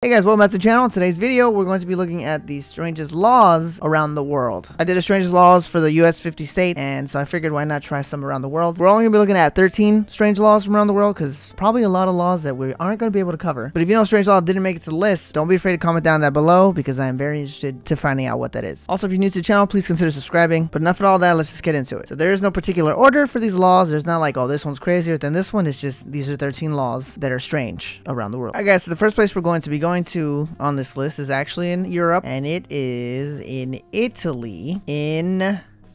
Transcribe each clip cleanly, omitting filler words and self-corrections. Hey guys, welcome back to the channel. In today's video, we're going to be looking at the strangest laws around the world. I did a strangest laws for the US 50 state, and so I figured why not try some around the world. We're only going to be looking at 13 strange laws from around the world, because probably a lot of laws that we aren't going to be able to cover. But if you know a strange law didn't make it to the list, don't be afraid to comment down that below, because I am very interested to finding out what that is. Also, if you're new to the channel, please consider subscribing. But enough of all that, let's just get into it. So there is no particular order for these laws. There's not like, oh, this one's crazier than this one. It's just, these are 13 laws that are strange around the world. Alright guys, so the first place we're going to be going to on this list is actually in Europe, and it is in Italy, in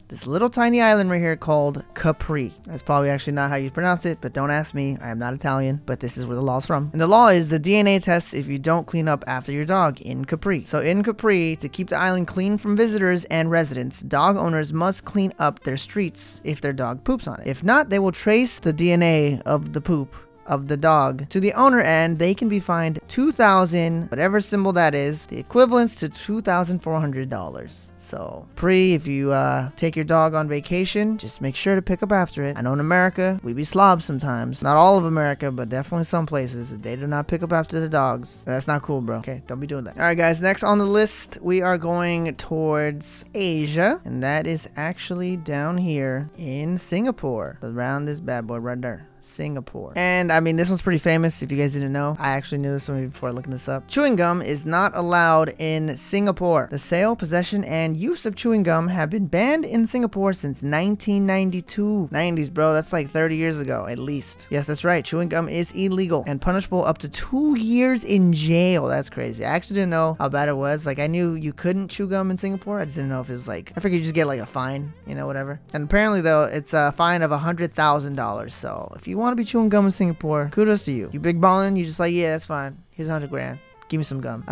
this little tiny island right here called Capri. That's probably actually not how you pronounce it, but don't ask me, I am not Italian, but this is where the law is from. And the law is the DNA test if you don't clean up after your dog in Capri. So in Capri, to keep the island clean from visitors and residents, dog owners must clean up their streets if their dog poops on it. If not, they will trace the DNA of the poop of the dog to the owner, and they can be fined 2,000, whatever symbol that is, the equivalence to $2,400. So Capri, if you take your dog on vacation, just make sure to pick up after it. I know in America we be slobs sometimes, not all of America, but definitely some places. If they do not pick up after the dogs, that's not cool, bro. Okay, don't be doing that. All right guys, next on the list we are going towards Asia, and that is actually down here in Singapore, around this bad boy right there, Singapore. And I mean, this one's pretty famous. If you guys didn't know, I actually knew this one before looking this up. Chewing gum is not allowed in Singapore. The sale, possession, and use of chewing gum have been banned in Singapore since 1992. 90s, bro. That's like 30 years ago at least. Yes, that's right, chewing gum is illegal and punishable up to 2 years in jail. That's crazy. I actually didn't know how bad it was. Like, I knew you couldn't chew gum in Singapore, I just didn't know if it was like, I figured you just get like a fine, you know, whatever. And apparently though, it's a fine of $100,000. So if you want to be chewing gum in Singapore, kudos to you. You big ballin', you just like, yeah, that's fine, here's 100 grand, give me some gum.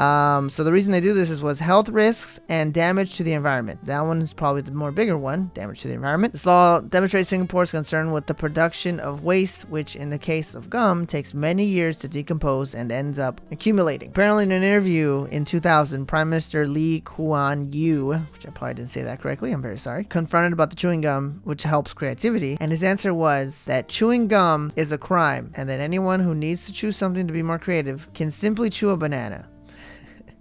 So the reason they do this is was health risks and damage to the environment. That one is probably the more bigger one, damage to the environment. This law demonstrates Singapore's concern with the production of waste, which in the case of gum takes many years to decompose and ends up accumulating. Apparently in an interview in 2000, Prime Minister Lee Kuan Yew, which I probably didn't say that correctly, I'm very sorry, confronted about the chewing gum, which helps creativity, and his answer was that chewing gum is a crime, and that anyone who needs to chew something to be more creative can simply chew a banana.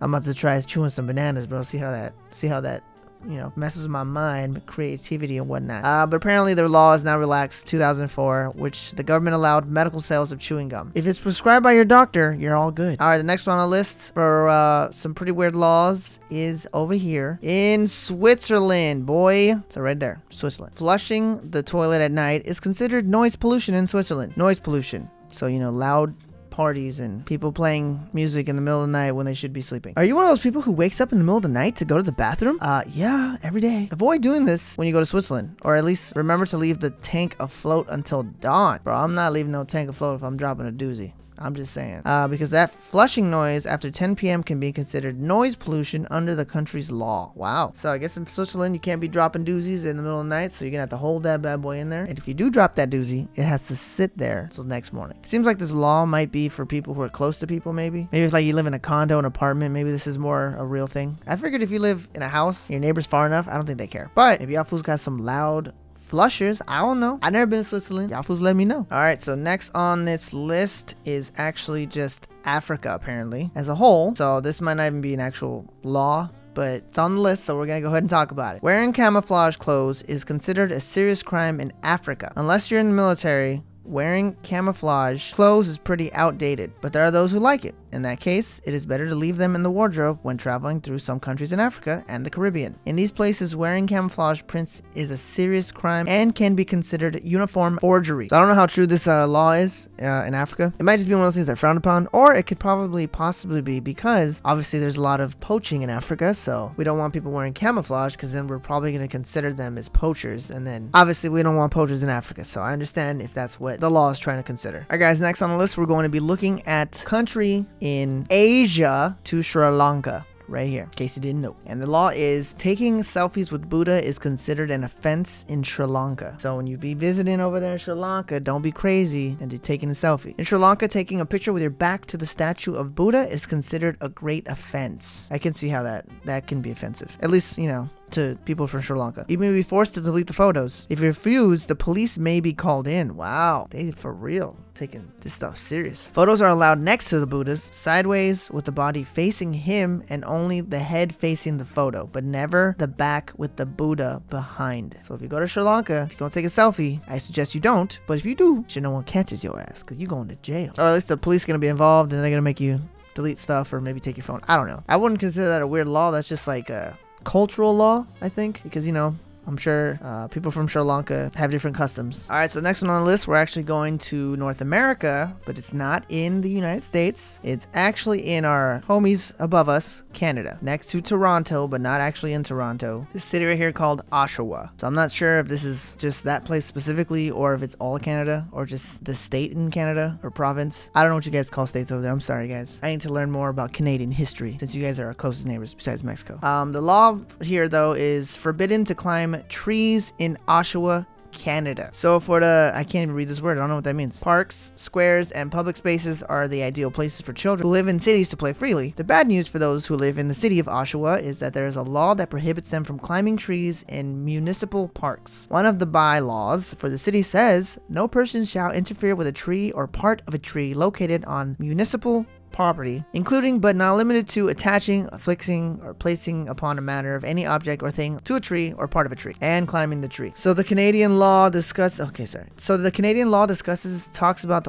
I'm about to try chewing some bananas, bro. See how that, you know, messes with my mind, creativity and whatnot. But apparently their law is now relaxed, 2004, which the government allowed medical sales of chewing gum. If it's prescribed by your doctor, you're all good. All right, the next one on the list for some pretty weird laws is over here in Switzerland, boy. So right there, Switzerland. Flushing the toilet at night is considered noise pollution in Switzerland. Noise pollution. So, you know, loud parties and people playing music in the middle of the night when they should be sleeping. Are you one of those people who wakes up in the middle of the night to go to the bathroom? Yeah, every day. Avoid doing this when you go to Switzerland, or at least remember to leave the tank afloat until dawn. Bro, I'm not leaving no tank afloat if I'm dropping a doozy. I'm just saying. Because that flushing noise after 10 p.m. can be considered noise pollution under the country's law. Wow. So I guess in Switzerland, you can't be dropping doozies in the middle of the night, so you're gonna have to hold that bad boy in there. And if you do drop that doozy, it has to sit there till next morning. Seems like this law might be for people who are close to people, maybe. Maybe it's like you live in a condo, an apartment, maybe this is more a real thing. I figured if you live in a house, your neighbor's far enough, I don't think they care. But maybe y'all fools got some loud flushers, I don't know. I've never been to Switzerland. Y'all fools let me know. All right, so next on this list is actually just Africa, apparently, as a whole. So this might not even be an actual law, but it's on the list, so we're gonna go ahead and talk about it. Wearing camouflage clothes is considered a serious crime in Africa. Unless you're in the military, wearing camouflage clothes is pretty outdated, but there are those who like it. In that case, it is better to leave them in the wardrobe when traveling through some countries in Africa and the Caribbean. In these places, wearing camouflage prints is a serious crime and can be considered uniform forgery. So I don't know how true this law is in Africa. It might just be one of those things that frowned upon, or it could possibly be because obviously there's a lot of poaching in Africa, so we don't want people wearing camouflage because then we're probably going to consider them as poachers, and then obviously we don't want poachers in Africa, so I understand if that's what the law is trying to consider. All right guys, next on the list we're going to be looking at country in Asia to Sri Lanka, right here, in case you didn't know. And the law is taking selfies with Buddha is considered an offense in Sri Lanka. So when you be visiting over there in Sri Lanka, don't be crazy and be taking a selfie. In Sri Lanka, taking a picture with your back to the statue of Buddha is considered a great offense. I can see how that can be offensive. At least, you know, to people from Sri Lanka. You may be forced to delete the photos. If you refuse, the police may be called in. Wow, they for real. taking this stuff serious. Photos are allowed next to the Buddhas, sideways with the body facing him and only the head facing the photo, but never the back with the Buddha behind. So if you go to Sri Lanka, if you're gonna take a selfie, I suggest you don't, but if you do, sure no one catches your ass, cause you're going to jail. Or at least the police are gonna be involved and they're gonna make you delete stuff or maybe take your phone. I don't know. I wouldn't consider that a weird law. That's just like a cultural law, I think, because, you know, I'm sure people from Sri Lanka have different customs. All right, so next one on the list, we're actually going to North America, but it's not in the United States. It's actually in our homies above us, Canada, next to Toronto, but not actually in Toronto. This city right here called Oshawa. So I'm not sure if this is just that place specifically or if it's all Canada or just the state in Canada or province. I don't know what you guys call states over there. I'm sorry, guys. I need to learn more about Canadian history since you guys are our closest neighbors besides Mexico. The law here, though, is forbidden to climb trees in Oshawa, Canada. So for the, I can't even read this word, I don't know what that means. Parks, squares, and public spaces are the ideal places for children who live in cities to play freely. The bad news for those who live in the city of Oshawa is that there is a law that prohibits them from climbing trees in municipal parks. One of the bylaws for the city says, no person shall interfere with a tree or part of a tree located on municipal property, including but not limited to attaching, affixing, or placing upon a matter of any object or thing to a tree or part of a tree, and climbing the tree. So the Canadian law talks about the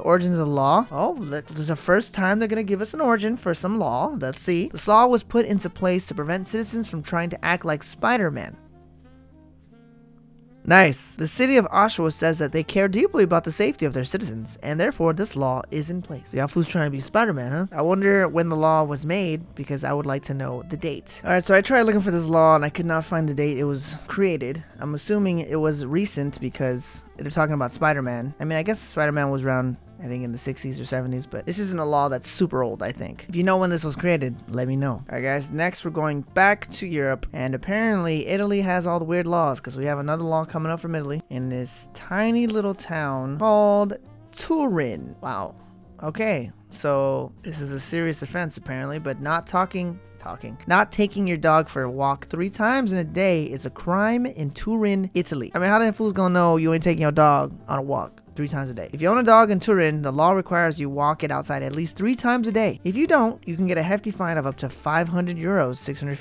origins of the law. Oh, this is the first time they're gonna give us an origin for some law. Let's see. This law was put into place to prevent citizens from trying to act like Spider-Man. Nice. The city of Oshawa says that they care deeply about the safety of their citizens, and therefore this law is in place. So y'all fools trying to be Spider-Man, huh? I wonder when the law was made, because I would like to know the date. Alright, so I tried looking for this law, and I could not find the date it was created. I'm assuming it was recent, because they're talking about Spider-Man. I mean, I guess Spider-Man was around, I think, in the 60s or 70s, but this isn't a law that's super old, I think. If you know when this was created, let me know. All right, guys, next we're going back to Europe, and apparently Italy has all the weird laws, because we have another law coming up from Italy in this tiny little town called Turin. Wow. Okay, so this is a serious offense, apparently, but not taking your dog for a walk 3 times in a day is a crime in Turin, Italy. I mean, how the fool's gonna know you ain't taking your dog on a walk 3 times a day? If you own a dog in Turin, the law requires you walk it outside at least 3 times a day. If you don't, you can get a hefty fine of up to 500 euros,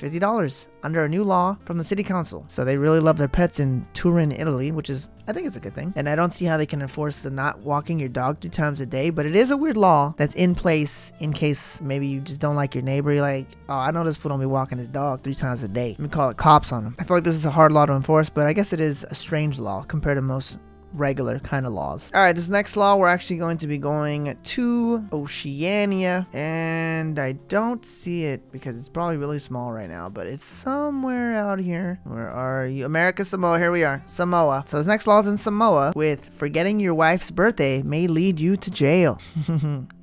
$650, under a new law from the city council. So they really love their pets in Turin, Italy, which is, I think it's a good thing. And I don't see how they can enforce the not walking your dog 2 times a day, but it is a weird law that's in place in case maybe you just don't like your neighbor. You're like, oh, I know this fool don't be walking his dog 3 times a day. Let me call it cops on him. I feel like this is a hard law to enforce, but I guess it is a strange law compared to most regular kind of laws. All right, this next law, we're actually going to be going to Oceania, and I don't see it because it's probably really small right now, but it's somewhere out here. Where are you? America, Samoa. Here we are. Samoa. So this next law is in Samoa with forgetting your wife's birthday may lead you to jail.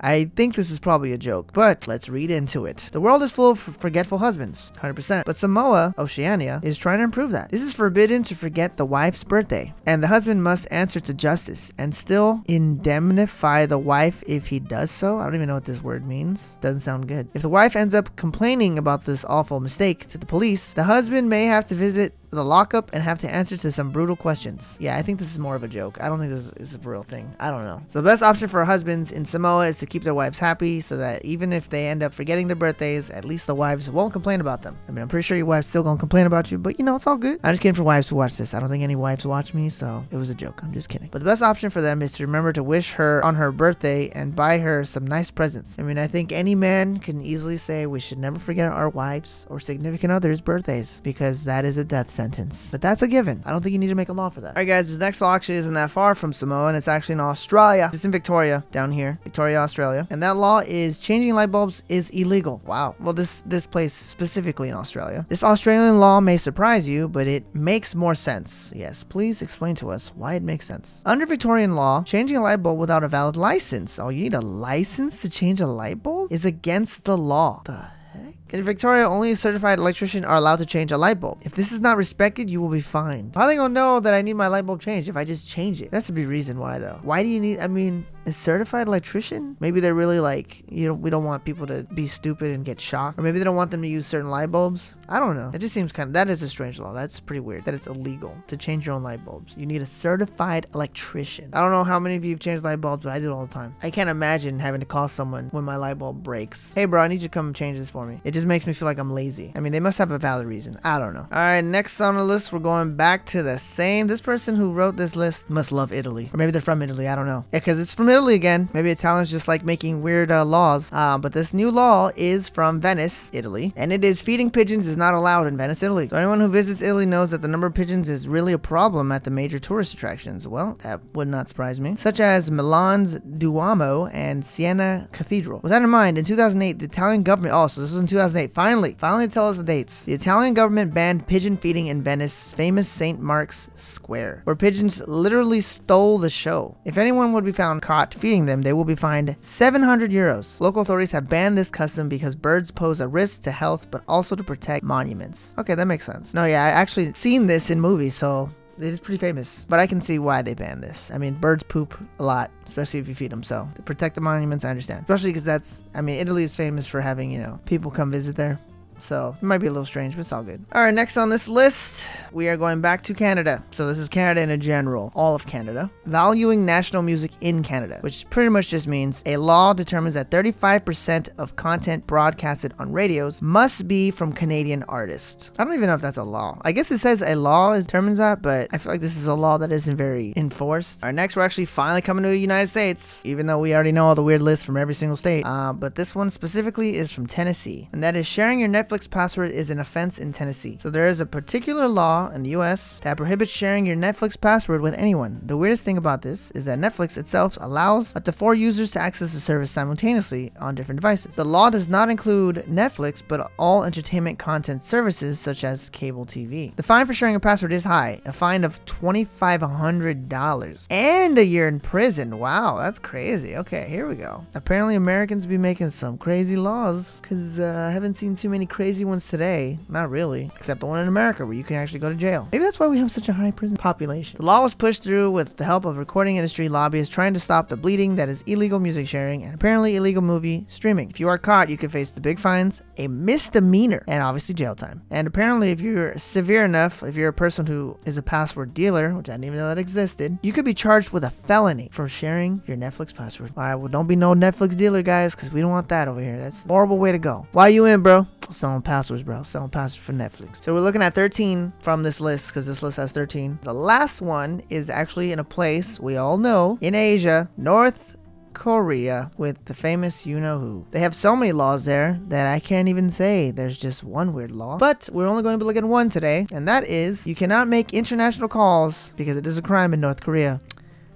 I think this is probably a joke, but let's read into it. The world is full of forgetful husbands, 100%, but Samoa, Oceania, is trying to improve that. This is forbidden to forget the wife's birthday, and the husband must answer to justice and still indemnify the wife if he does so. I don't even know what this word means. Doesn't sound good. If the wife ends up complaining about this awful mistake to the police, the husband may have to visit the lockup and have to answer to some brutal questions. Yeah, I think this is more of a joke. I don't think this is a real thing. I don't know. So the best option for husbands in Samoa is to keep their wives happy so that even if they end up forgetting their birthdays, at least the wives won't complain about them. I mean, I'm pretty sure your wife's still gonna complain about you, but you know, it's all good. I'm just kidding for wives who watch this. I don't think any wives watch me, so it was a joke. I'm just kidding. But the best option for them is to remember to wish her on her birthday and buy her some nice presents. I mean, I think any man can easily say we should never forget our wives or significant others' birthdays because that is a death sentence. But that's a given. I don't think you need to make a law for that. All right, guys, this next law actually isn't that far from Samoa, and it's actually in Australia. It's in Victoria, down here, Victoria, Australia. And that law is changing light bulbs is illegal. Wow. Well, this place specifically in Australia. This Australian law may surprise you, but it makes more sense. Yes, please explain to us why it makes sense. Under Victorian law, changing a light bulb without a valid license. Oh, you need a license to change a light bulb? Is against the law. The heck? In Victoria, only a certified electrician are allowed to change a light bulb. If this is not respected, you will be fined. How are they gonna know that I need my light bulb changed if I just change it? There has to be a reason why, though. Why do you need, I mean, a certified electrician? Maybe they're really like, you know, we don't want people to be stupid and get shocked. Or maybe they don't want them to use certain light bulbs. I don't know. It just seems kind of, that is a strange law. That's pretty weird that it's illegal to change your own light bulbs. You need a certified electrician. I don't know how many of you have changed light bulbs, but I do it all the time. I can't imagine having to call someone when my light bulb breaks. Hey bro, I need you to come change this for me. It just makes me feel like I'm lazy. I mean, they must have a valid reason. I don't know. All right, next on the list, we're going back to the same. This person who wrote this list must love Italy. Or maybe they're from Italy. I don't know. Yeah, because it's from Italy again. Maybe Italians just like making weird laws. But this new law is from Venice, Italy. And it is feeding pigeons is not allowed in Venice, Italy. So anyone who visits Italy knows that the number of pigeons is really a problem at the major tourist attractions. Well, that would not surprise me. Such as Milan's Duomo and Siena Cathedral. With that in mind, in 2008, the Italian government... Oh, so this was in 2008. Finally tell us the dates. The Italian government banned pigeon feeding in Venice's famous St. Mark's Square, where pigeons literally stole the show. If anyone would be found caught feeding them, they will be fined 700 euros. Local authorities have banned this custom because birds pose a risk to health, but also to protect monuments. Okay, that makes sense. No, yeah, I actually seen this in movies, so... it is pretty famous, but I can see why they banned this. I mean, birds poop a lot, especially if you feed them. So to protect the monuments, I understand, especially because that's, I mean, Italy is famous for having, you know, people come visit there. So it might be a little strange, but it's all good. All right, next on this list, we are going back to Canada. So this is Canada in a general, all of Canada. Valuing national music in Canada, which pretty much just means a law determines that 35% of content broadcasted on radios must be from Canadian artists. I don't even know if that's a law. I guess it says a law determines that, but I feel like this is a law that isn't very enforced. All right, next, we're actually finally coming to the United States, even though we already know all the weird lists from every single state. But this one specifically is from Tennessee, and that is sharing your Netflix password is an offense in Tennessee. So there is a particular law in the US that prohibits sharing your Netflix password with anyone. The weirdest thing about this is that Netflix itself allows up to 4 users to access the service simultaneously on different devices. The law does not include Netflix, but all entertainment content services such as cable TV. The fine for sharing a password is high, a fine of $2,500 and a year in prison. Wow, that's crazy. Okay, here we go. Apparently Americans be making some crazy laws, because I haven't seen too many crazy ones today. Not really, except the one in America where you can actually go to jail. Maybe that's why we have such a high prison population. The law was pushed through with the help of recording industry lobbyists trying to stop the bleeding that is illegal music sharing and apparently illegal movie streaming. If you are caught, you can face the big fines, a misdemeanor, and obviously jail time. And apparently if you're severe enough, if you're a person who is a password dealer, which I didn't even know that existed, you could be charged with a felony for sharing your Netflix password. All right, well, don't be no Netflix dealer, guys, because we don't want that over here. That's a horrible way to go. Why you in, bro? Selling passwords, bro. Selling passwords for Netflix. So we're looking at 13 from this list, because this list has 13. The last one is actually in a place we all know in Asia, North Korea, with the famous you-know-who. They have so many laws there that I can't even say there's just one weird law. But we're only going to be looking at one today, and that is you cannot make international calls because it is a crime in North Korea.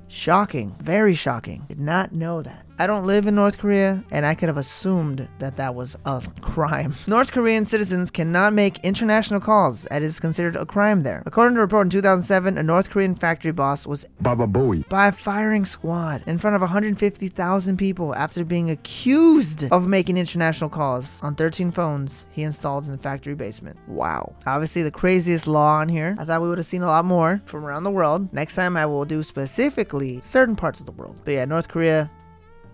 Shocking. Very shocking. Did not know that. I don't live in North Korea, and I could have assumed that that was a crime. North Korean citizens cannot make international calls. It is considered a crime there. According to a report in 2007, a North Korean factory boss was Baba Booey by a firing squad in front of 150,000 people after being accused of making international calls on 13 phones he installed in the factory basement. Wow. Obviously, the craziest law on here. I thought we would have seen a lot more from around the world. Next time, I will do specifically certain parts of the world. But yeah, North Korea...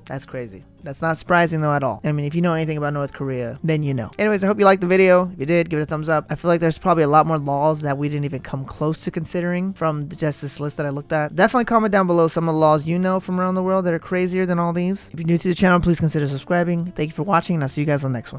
that's crazy. That's not surprising though at all. I mean, if you know anything about North Korea, then you know. Anyways, I hope you liked the video. If you did, give it a thumbs up. I feel like there's probably a lot more laws that we didn't even come close to considering from just this list that I looked at. Definitely comment down below some of the laws you know from around the world that are crazier than all these. If you're new to the channel, please consider subscribing. Thank you for watching, and I'll see you guys on the next one.